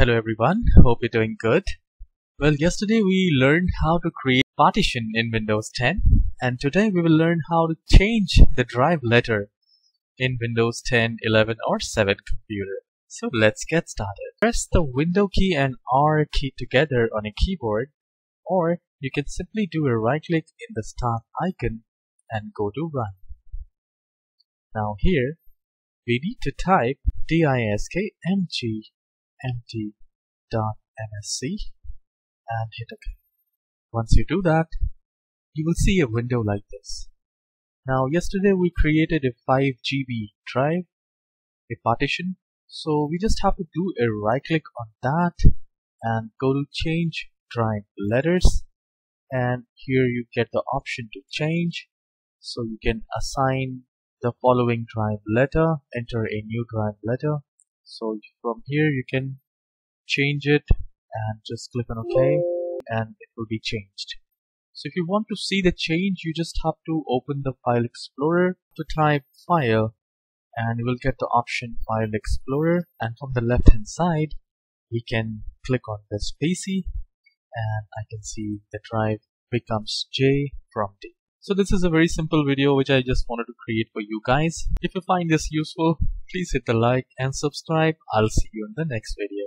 Hello everyone, hope you're doing good. Well, yesterday we learned how to create partition in Windows 10, and today we will learn how to change the drive letter in Windows 10, 11 or 7 computer. So let's get started. Press the window key and R key together on a keyboard, or you can simply do a right click in the start icon and go to run. Now here we need to type diskmgmt.msc and hit OK. Once you do that, you will see a window like this. Now yesterday we created a 5 GB drive, a partition, so we just have to do a right click on that and go to change drive letters, and here you get the option to change, so you can assign the following drive letter, enter a new drive letter. So from here you can change it and just click on OK and it will be changed. So if you want to see the change, you just have to open the File Explorer to type File, and you will get the option File Explorer, and from the left hand side we can click on this PC and I can see the drive becomes J from D. So this is a very simple video which I just wanted to create for you guys. If you find this useful, please hit the like and subscribe. I'll see you in the next video.